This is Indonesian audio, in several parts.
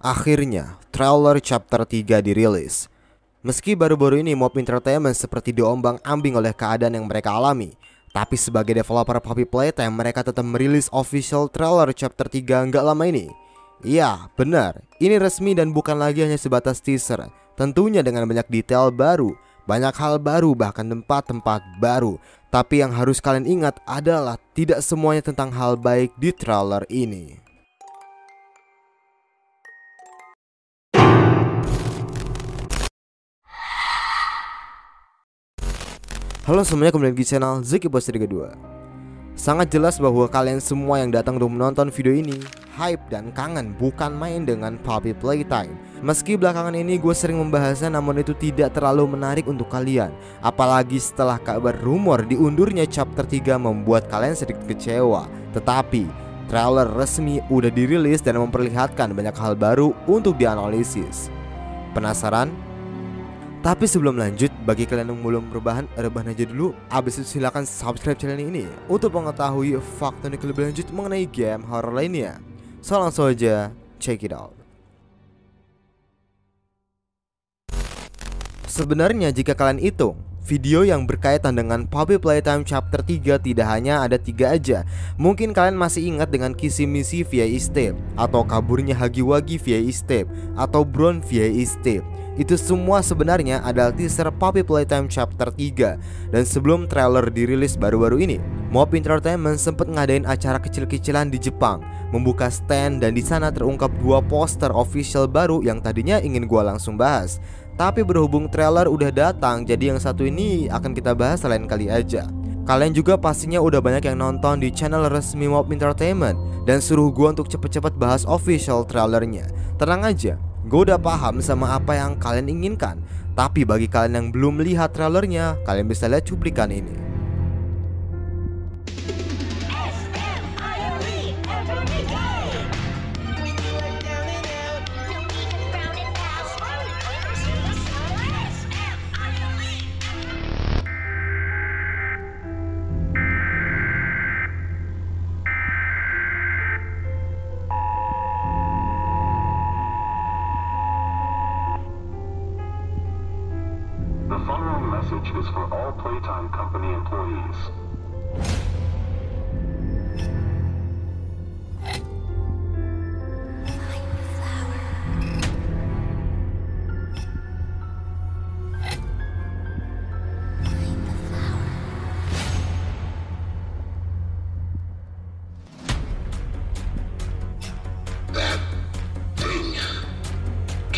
Akhirnya, trailer chapter 3 dirilis. Meski baru-baru ini Mob Entertainment seperti diombang-ambing oleh keadaan yang mereka alami, tapi sebagai developer Poppy Playtime mereka tetap merilis official trailer chapter 3 nggak lama ini. Iya, benar, ini resmi dan bukan lagi hanya sebatas teaser. Tentunya dengan banyak detail baru, banyak hal baru, bahkan tempat-tempat baru. Tapi yang harus kalian ingat adalah tidak semuanya tentang hal baik di trailer ini. Halo semuanya, kembali lagi di channel Zaky 4032. Sangat jelas bahwa kalian semua yang datang untuk menonton video ini hype dan kangen bukan main dengan Poppy Playtime. Meski belakangan ini gue sering membahasnya, namun itu tidak terlalu menarik untuk kalian. Apalagi setelah kabar rumor diundurnya chapter 3 membuat kalian sedikit kecewa. Tetapi trailer resmi udah dirilis dan memperlihatkan banyak hal baru untuk dianalisis. Penasaran? Tapi sebelum lanjut, bagi kalian yang belum rebahan aja dulu. Abis itu silahkan subscribe channel ini untuk mengetahui fakta yang lebih lanjut mengenai game horror lainnya. So langsung aja, check it out. Sebenarnya jika kalian hitung, video yang berkaitan dengan Poppy Playtime Chapter 3 tidak hanya ada 3 aja. Mungkin kalian masih ingat dengan Kissy Missy via Escape, atau kaburnya Huggy Wuggy via Escape, atau Brown via Escape. Itu semua sebenarnya adalah teaser Poppy Playtime Chapter 3. Dan sebelum trailer dirilis baru-baru ini, Mob Entertainment sempat ngadain acara kecil-kecilan di Jepang, membuka stand, dan di sana terungkap 2 poster official baru yang tadinya ingin gua langsung bahas. Tapi berhubung trailer udah datang, jadi yang satu ini akan kita bahas lain kali aja. Kalian juga pastinya udah banyak yang nonton di channel resmi Mob Entertainment dan suruh gua untuk cepet-cepet bahas official trailernya. Tenang aja, gua udah paham sama apa yang kalian inginkan. Tapi bagi kalian yang belum lihat trailernya, kalian bisa lihat cuplikan ini.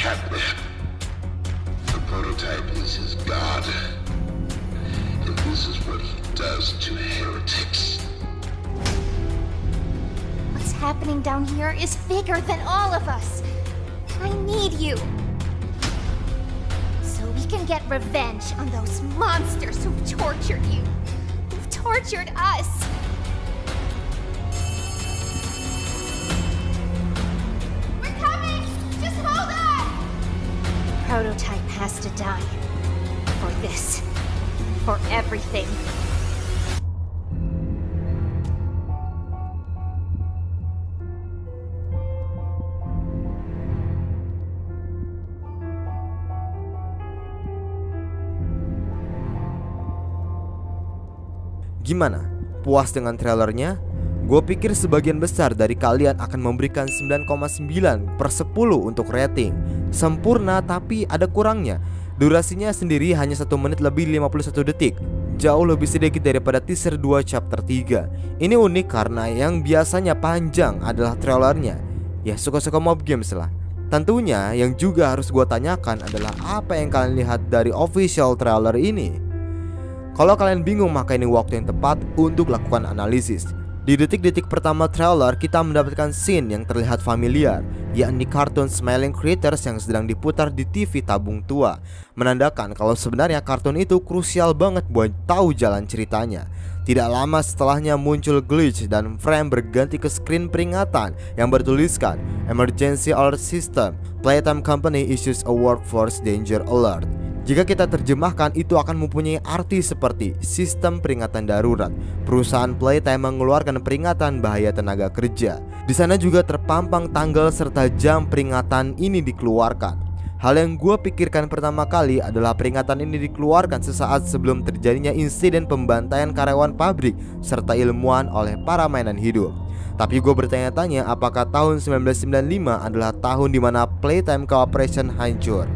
Catnap, the prototype, is his god, and this is what he does to heretics. What's happening down here is bigger than all of us. I need you, so we can get revenge on those monsters who've tortured you, who've tortured us. Prototype has to die. For this. For everything. Gimana? Puas dengan trailernya? Gue pikir sebagian besar dari kalian akan memberikan 9,9/10 untuk rating. Sempurna, tapi ada kurangnya. Durasinya sendiri hanya 1 menit lebih 51 detik. Jauh lebih sedikit daripada teaser 2 chapter 3. Ini unik karena yang biasanya panjang adalah trailernya. Ya suka-suka Mob Games lah. Tentunya yang juga harus gue tanyakan adalah apa yang kalian lihat dari official trailer ini. Kalau kalian bingung, maka ini waktu yang tepat untuk lakukan analisis. Di detik-detik pertama trailer, kita mendapatkan scene yang terlihat familiar, yakni kartun Smiling Critters yang sedang diputar di TV tabung tua, menandakan kalau sebenarnya kartun itu krusial banget buat tahu jalan ceritanya. Tidak lama setelahnya muncul glitch dan frame berganti ke screen peringatan yang bertuliskan Emergency Alert System, Playtime Company issues a workforce danger alert. Jika kita terjemahkan, itu akan mempunyai arti seperti sistem peringatan darurat. Perusahaan Playtime mengeluarkan peringatan bahaya tenaga kerja. Di sana juga terpampang tanggal serta jam peringatan ini dikeluarkan. Hal yang gue pikirkan pertama kali adalah peringatan ini dikeluarkan sesaat sebelum terjadinya insiden pembantaian karyawan pabrik serta ilmuwan oleh para mainan hidup. Tapi gue bertanya-tanya apakah tahun 1995 adalah tahun dimana Playtime Corporation hancur.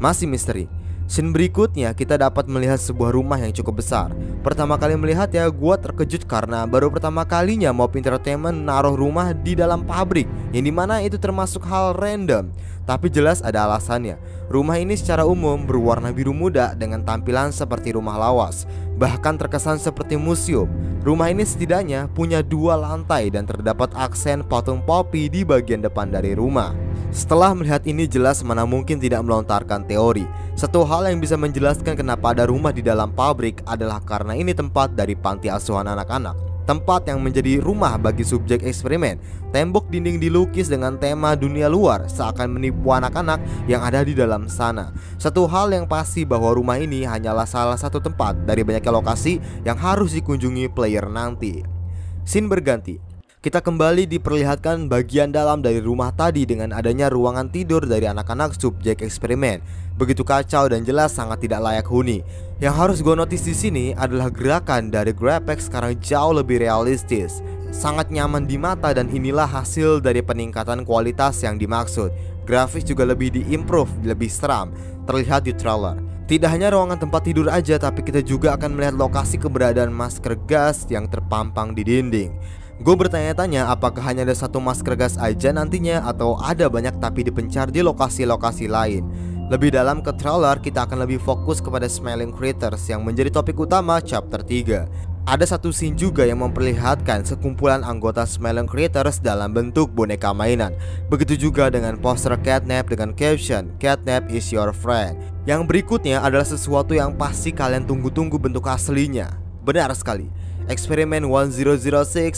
Masih misteri. Scene berikutnya kita dapat melihat sebuah rumah yang cukup besar. Pertama kali melihat ya gue terkejut karena baru pertama kalinya Mob Entertainment naruh rumah di dalam pabrik, yang dimana itu termasuk hal random. Tapi jelas ada alasannya. Rumah ini secara umum berwarna biru muda dengan tampilan seperti rumah lawas, bahkan terkesan seperti museum. Rumah ini setidaknya punya 2 lantai dan terdapat aksen patung Poppy di bagian depan dari rumah. Setelah melihat ini jelas mana mungkin tidak melontarkan teori. Satu hal yang bisa menjelaskan kenapa ada rumah di dalam pabrik adalah karena ini tempat dari panti asuhan anak-anak. Tempat yang menjadi rumah bagi subjek eksperimen. Tembok dinding dilukis dengan tema dunia luar, seakan menipu anak-anak yang ada di dalam sana. Satu hal yang pasti bahwa rumah ini hanyalah salah satu tempat dari banyaknya lokasi yang harus dikunjungi player nanti. Scene berganti. Kita kembali diperlihatkan bagian dalam dari rumah tadi dengan adanya ruangan tidur dari anak-anak subjek eksperimen. Begitu kacau dan jelas sangat tidak layak huni. Yang harus gue notice di sini adalah gerakan dari grafik sekarang jauh lebih realistis. Sangat nyaman di mata dan inilah hasil dari peningkatan kualitas yang dimaksud. Grafis juga lebih diimprove, lebih seram, terlihat di trailer. Tidak hanya ruangan tempat tidur aja, tapi kita juga akan melihat lokasi keberadaan masker gas yang terpampang di dinding. Gue bertanya-tanya apakah hanya ada satu masker gas aja nantinya atau ada banyak tapi dipencar di lokasi-lokasi lain. Lebih dalam ke trailer, kita akan lebih fokus kepada Smiling Critters yang menjadi topik utama chapter 3. Ada satu scene juga yang memperlihatkan sekumpulan anggota Smiling Critters dalam bentuk boneka mainan. Begitu juga dengan poster Catnap dengan caption "Catnap is your friend". Yang berikutnya adalah sesuatu yang pasti kalian tunggu-tunggu bentuk aslinya. Benar sekali. Eksperimen 1006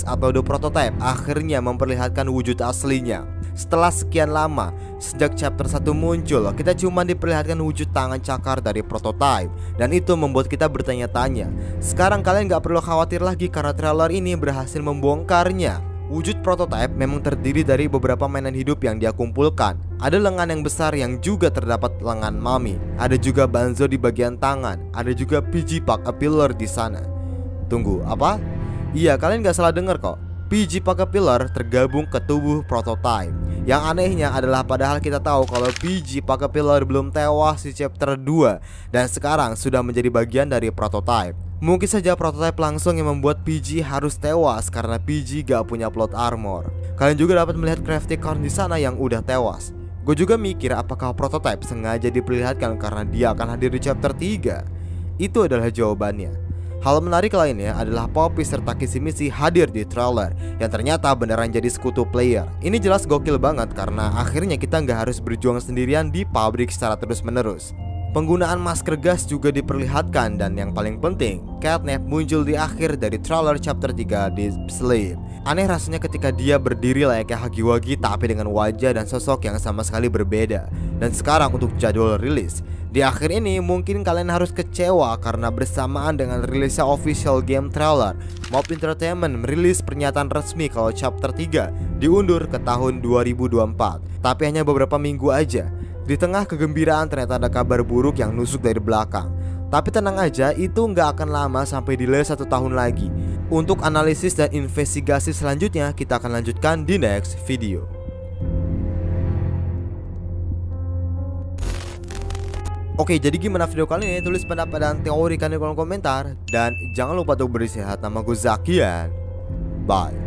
atau The Prototype akhirnya memperlihatkan wujud aslinya. Setelah sekian lama, sejak chapter 1 muncul, kita cuma diperlihatkan wujud tangan cakar dari Prototype. Dan itu membuat kita bertanya-tanya. Sekarang kalian gak perlu khawatir lagi karena trailer ini berhasil membongkarnya. Wujud Prototype memang terdiri dari beberapa mainan hidup yang dia kumpulkan. Ada lengan yang besar yang juga terdapat lengan Mami. Ada juga Banzo di bagian tangan. Ada juga PJ Pug-a-Pillar di sana. Tunggu, apa? Iya, kalian gak salah dengar kok. PJ Pug-a-Pillar tergabung ke tubuh Prototype. Yang anehnya adalah padahal kita tahu kalau PJ Pug-a-Pillar belum tewas di chapter 2 dan sekarang sudah menjadi bagian dari Prototype. Mungkin saja Prototype langsung yang membuat PJ harus tewas karena PJ gak punya plot armor. Kalian juga dapat melihat Crafty Corn di sana yang udah tewas. Gue juga mikir apakah Prototype sengaja diperlihatkan karena dia akan hadir di chapter 3. Itu adalah jawabannya. Hal menarik lainnya adalah Poppy serta Kissy Missy hadir di trailer yang ternyata beneran jadi sekutu player. Ini jelas gokil banget karena akhirnya kita nggak harus berjuang sendirian di pabrik secara terus-menerus. Penggunaan masker gas juga diperlihatkan dan yang paling penting, Catnap muncul di akhir dari trailer chapter 3 Deep Sleep. Aneh rasanya ketika dia berdiri layaknya Huggy Wuggy tapi dengan wajah dan sosok yang sama sekali berbeda. Dan sekarang untuk jadwal rilis. Di akhir ini mungkin kalian harus kecewa karena bersamaan dengan rilisnya official game trailer, Mob Entertainment merilis pernyataan resmi kalau chapter 3 diundur ke tahun 2024. Tapi hanya beberapa minggu aja. Di tengah kegembiraan ternyata ada kabar buruk yang nusuk dari belakang. Tapi tenang aja, itu nggak akan lama sampai delay 1 tahun lagi. Untuk analisis dan investigasi selanjutnya kita akan lanjutkan di next video. Oke, jadi gimana video kali ini? Tulis pendapat dan teori kalian di kolom komentar. Dan jangan lupa untuk beristirahat. Nama gue Zakian. Bye.